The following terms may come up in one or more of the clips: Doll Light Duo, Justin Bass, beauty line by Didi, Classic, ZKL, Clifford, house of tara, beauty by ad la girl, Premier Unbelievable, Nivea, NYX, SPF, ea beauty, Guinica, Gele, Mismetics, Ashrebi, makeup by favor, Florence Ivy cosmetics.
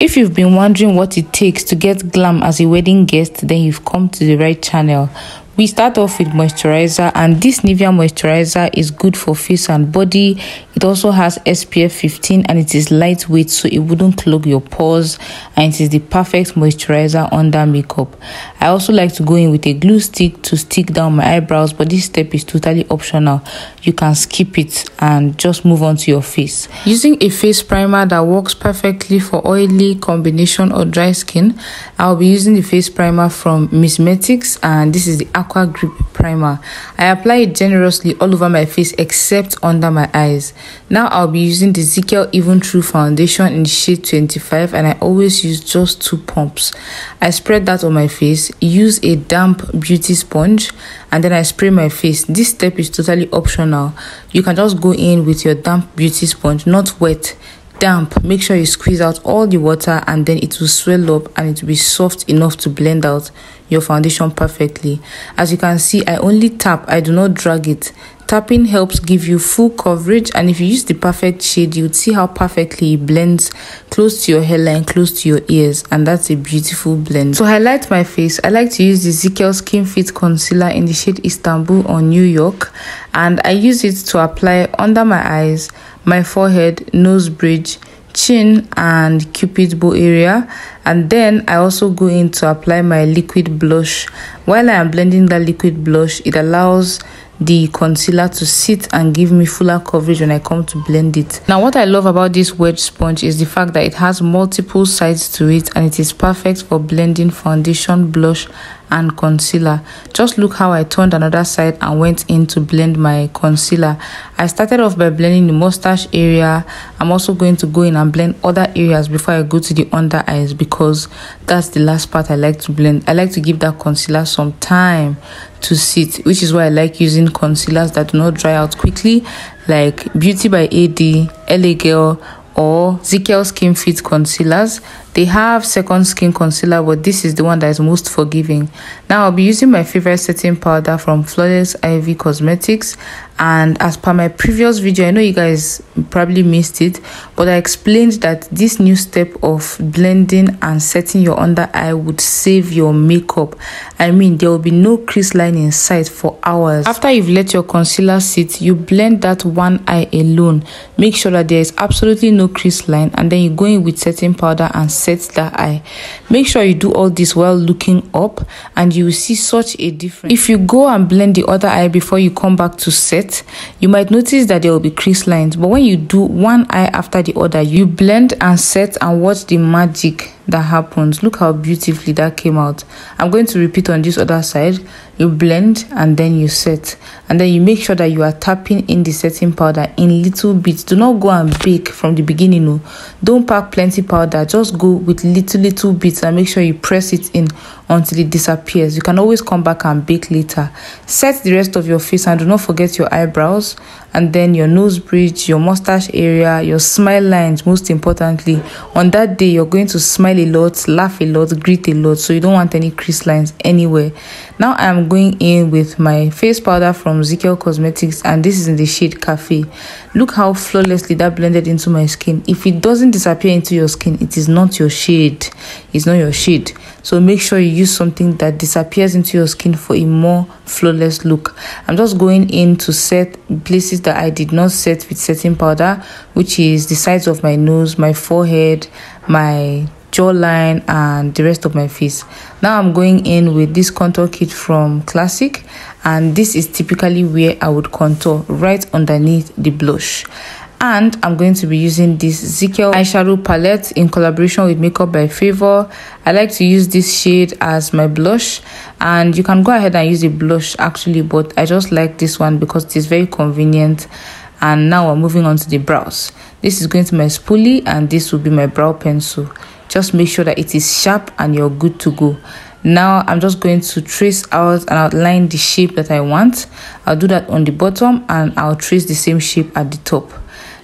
If you've been wondering what it takes to get glam as a wedding guest, then you've come to the right channel. We start off with moisturizer, and this Nivea moisturizer is good for face and body. It also has SPF 15 and it is lightweight, so it wouldn't clog your pores, and it is the perfect moisturizer under makeup. I also like to go in with a glue stick to stick down my eyebrows, but this step is totally optional. You can skip it and just move on to your face. Using a face primer that works perfectly for oily, combination or dry skin, I'll be using the face primer from Mismetics, and this is the Aqua Grip Primer. I apply it generously all over my face except under my eyes. Now I'll be using the ZKL Even True Foundation in shade 25, and I always use just 2 pumps. I spread that on my face, use a damp beauty sponge, and then I spray my face. This step is totally optional. You can just go in with your damp beauty sponge, not wet, damp. Make sure you squeeze out all the water, and then it will swell up and it will be soft enough to blend out your foundation perfectly. As you can see, I only tap, I do not drag it. Tapping helps give you full coverage, and if you use the perfect shade, you'd see how perfectly it blends close to your hairline, close to your ears, and that's a beautiful blend. To highlight my face, I like to use the ZKL Skin Fit Concealer in the shade Istanbul or New York, and I use it to apply under my eyes, my forehead, nose bridge, chin and cupid's bow area, and then I also go in to apply my liquid blush. While I am blending that liquid blush, it allows the concealer to sit and give me fuller coverage when I come to blend it. Now what I love about this wedge sponge is the fact that it has multiple sides to it, and it is perfect for blending foundation, blush and concealer. Just look how I turned another side and went in to blend my concealer. I started off by blending the mustache area. I'm also going to go in and blend other areas before I go to the under eyes, because that's the last part I like to blend. I like to give that concealer some time to sit, which is why I like using concealers that do not dry out quickly, like Beauty by AD, LA Girl, or ZKL Skin Fit Concealers. They have second skin concealer, but this is the one that is most forgiving. Now I'll be using my favorite setting powder from Florence Ivy Cosmetics, and as per my previous video, I know you guys probably missed it, but I explained that this new step of blending and setting your under eye would save your makeup. I mean, there will be no crease line in sight for hours. After you've let your concealer sit, you blend that one eye alone. Make sure that there is absolutely no crease line, and then you go in with setting powder and set that eye. Make sure you do all this while looking up, and you will see such a difference. If you go and blend the other eye before you come back to set, you might notice that there will be crease lines, but when you do one eye after the other, you blend and set, and watch the magic that happens. Look how beautifully that came out. I'm going to repeat on this other side. You blend and then you set, and then you make sure that you are tapping in the setting powder in little bits. Do not go and bake from the beginning. No, don't pack plenty powder, just go with little bits, and make sure you press it in until it disappears. You can always come back and bake later. Set the rest of your face, and do not forget your eyebrows, and then your nose bridge, your mustache area, your smile lines. Most importantly, on that day you're going to smile a lot, laugh a lot, grit a lot, so you don't want any crease lines anywhere. Now I'm going in with my face powder from ZKL Cosmetics, and this is in the shade Cafe. Look how flawlessly that blended into my skin. If it doesn't disappear into your skin, it is not your shade. It's not your shade. So make sure you use something that disappears into your skin for a more flawless look. I'm just going in to set places that I did not set with setting powder, which is the sides of my nose, my forehead, my jawline and the rest of my face. Now I'm going in with this contour kit from Classic, and this is typically where I would contour, right underneath the blush. And I'm going to be using this ZKL eyeshadow palette in collaboration with Makeup by Favor. I like to use this shade as my blush, and you can go ahead and use a blush actually, but I just like this one because it is very convenient. And now we're moving on to the brows. This is going to my spoolie, and this will be my brow pencil. Just make sure that it is sharp and you're good to go. Now I'm just going to trace out and outline the shape that I want. I'll do that on the bottom, and I'll trace the same shape at the top.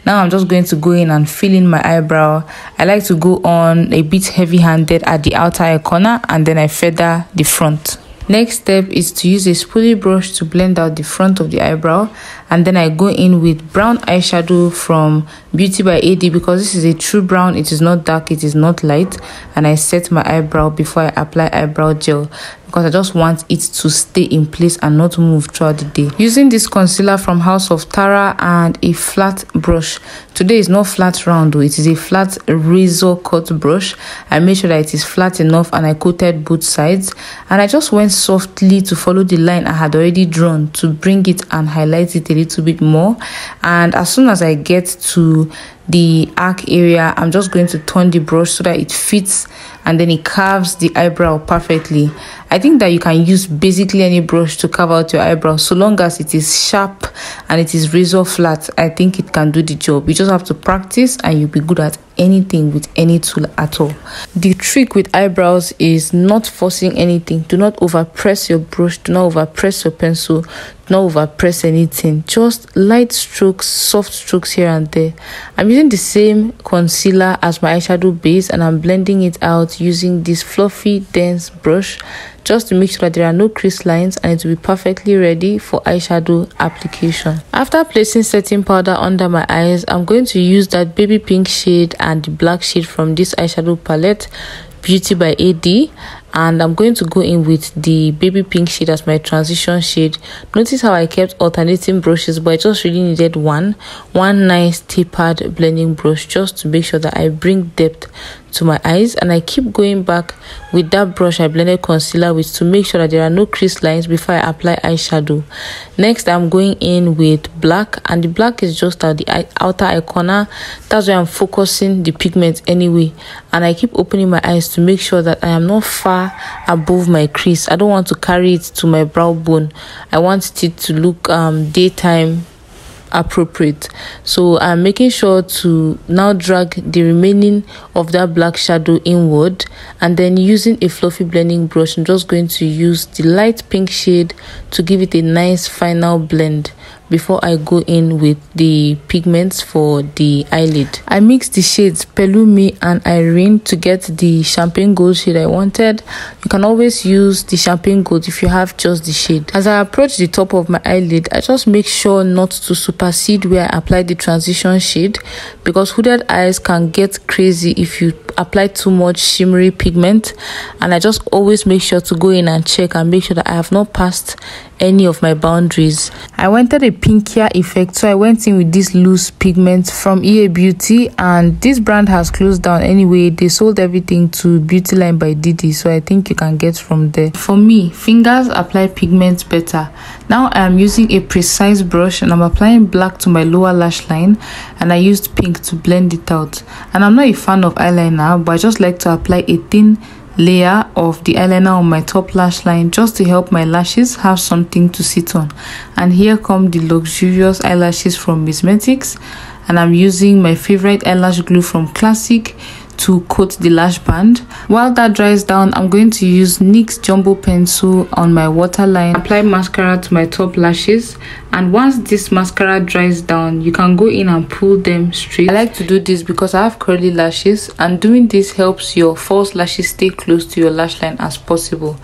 Now I'm just going to go in and fill in my eyebrow. I like to go on a bit heavy-handed at the outer corner, and then I feather the front. Next step is to use a spoolie brush to blend out the front of the eyebrow. and then I go in with brown eyeshadow from Beauty by AD, because this is a true brown. It is not dark, it is not light. And I set my eyebrow before I apply eyebrow gel, because I just want it to stay in place and not move throughout the day. Using this concealer from House of Tara and a flat brush. Today is not flat round though, it is a flat razor cut brush. I made sure that it is flat enough and I coated both sides, and I just went softly to follow the line I had already drawn to bring it and highlight it a little bit more. And as soon as I get to the arc area, I'm just going to turn the brush so that it fits and then it carves the eyebrow perfectly. I think that you can use basically any brush to carve out your eyebrow, so long as it is sharp and it is razor flat. I think it can do the job. You just have to practice and you'll be good at anything with any tool at all. The trick with eyebrows is not forcing anything. Do not over press your brush, do not over press your pencil, do not over press anything. Just light strokes, soft strokes here and there. I'm using the same concealer as my eyeshadow base and I'm blending it out using this fluffy dense brush, just to make sure that there are no crease lines, and it will be perfectly ready for eyeshadow application. After placing setting powder under my eyes, I'm going to use that baby pink shade and the black shade from this eyeshadow palette, Beauty by AD, and I'm going to go in with the baby pink shade as my transition shade. Notice how I kept alternating brushes, but I just really needed one nice tapered blending brush just to make sure that I bring depth to my eyes. And I keep going back with that brush I blended concealer with to make sure that there are no crease lines before I apply eyeshadow. Next, I'm going in with black, and the black is just at the outer eye corner. That's where I'm focusing the pigment anyway. And I keep opening my eyes to make sure that I am not far above my crease. I don't want to carry it to my brow bone. I want it to look daytime appropriate. So I'm making sure to now drag the remaining of that black shadow inward, and then using a fluffy blending brush, I'm just going to use the light pink shade to give it a nice final blend before I go in with the pigments for the eyelid. I mixed the shades Pelumi and Irene to get the champagne gold shade I wanted. You can always use the champagne gold if you have just the shade. As I approach the top of my eyelid, I just make sure not to supersede where I applied the transition shade, because hooded eyes can get crazy if you apply too much shimmery pigment. And I just always make sure to go in and check and make sure that I have not passed any of my boundaries. I wanted a pinkier effect, so I went in with this loose pigment from Ea Beauty, and this brand has closed down anyway. They sold everything to Beauty Line by Didi, so I think you can get from there. For me, fingers apply pigments better. Now I am using a precise brush and I'm applying black to my lower lash line, and I used pink to blend it out. And I'm not a fan of eyeliner, but I just like to apply a thin layer of the eyeliner on my top lash line just to help my lashes have something to sit on. And here come the luxurious eyelashes from Mismetics, and I'm using my favorite eyelash glue from Classic to coat the lash band. While that dries down, I'm going to use NYX jumbo pencil on my waterline, apply mascara to my top lashes, and once this mascara dries down, you can go in and pull them straight. I like to do this because I have curly lashes, and doing this helps your false lashes stay close to your lash line as possible.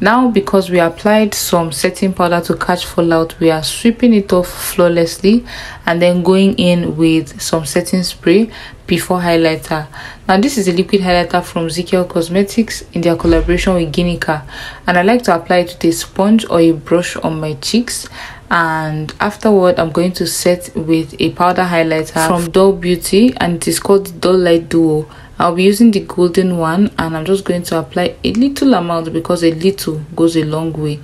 Now, because we applied some setting powder to catch fallout, we are sweeping it off flawlessly and then going in with some setting spray before highlighter. Now, this is a liquid highlighter from ZKL Cosmetics in their collaboration with Guinica, and I like to apply it with a sponge or a brush on my cheeks. And afterward, I'm going to set with a powder highlighter from Doll Beauty, and it is called Doll Light Duo. I'll be using the golden one, and I'm just going to apply a little amount because a little goes a long way.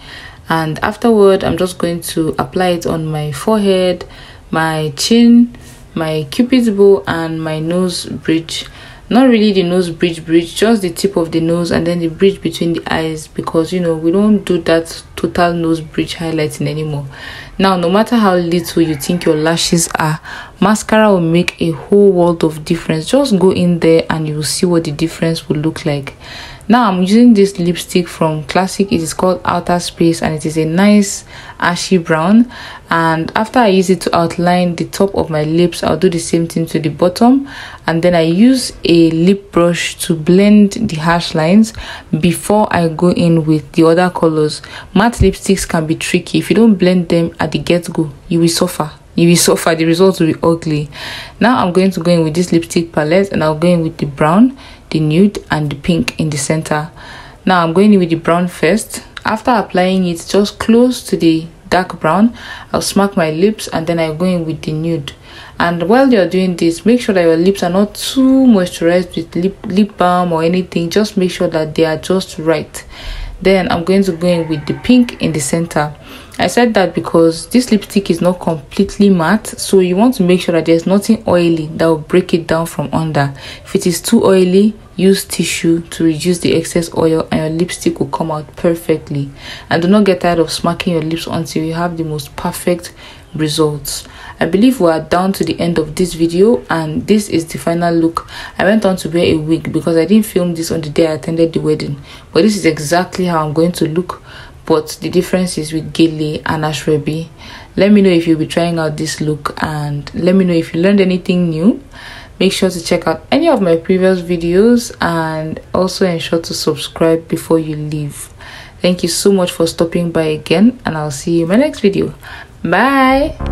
And afterward, I'm just going to apply it on my forehead, my chin, my cupid's bow, and my nose bridge. Not really the nose bridge, just the tip of the nose, and then the bridge between the eyes, because you know we don't do that total nose bridge highlighting anymore. Now, no matter how little you think your lashes are, mascara will make a whole world of difference. Just go in there and you will see what the difference will look like. Now I'm using this lipstick from Classic. It is called Outer Space and it is a nice ashy brown, and after I use it to outline the top of my lips, I'll do the same thing to the bottom, and then I use a lip brush to blend the harsh lines before I go in with the other colors. Matte lipsticks can be tricky. If you don't blend them at the get-go, you will suffer. The results will be ugly. Now I'm going to go in with this lipstick palette, and I'll go in with the brown, the nude, and the pink in the center. Now I'm going in with the brown first. After applying it just close to the dark brown, I'll smack my lips, and then I go in with the nude. And while you're doing this, make sure that your lips are not too moisturized with lip balm or anything. Just make sure that they are just right. Then I'm going to go in with the pink in the center. I said that because this lipstick is not completely matte, so you want to make sure that there's nothing oily that will break it down from under. If it is too oily, use tissue to reduce the excess oil and your lipstick will come out perfectly. And do not get tired of smacking your lips until you have the most perfect results. I believe we are down to the end of this video, and this is the final look. I went on to wear a wig because I didn't film this on the day I attended the wedding, but this is exactly how I'm going to look. But the difference is with Gele and Ashrebi. Let me know if you'll be trying out this look, and let me know if you learned anything new. Make sure to check out any of my previous videos, and also ensure to subscribe before you leave. Thank you so much for stopping by again, and I'll see you in my next video. Bye.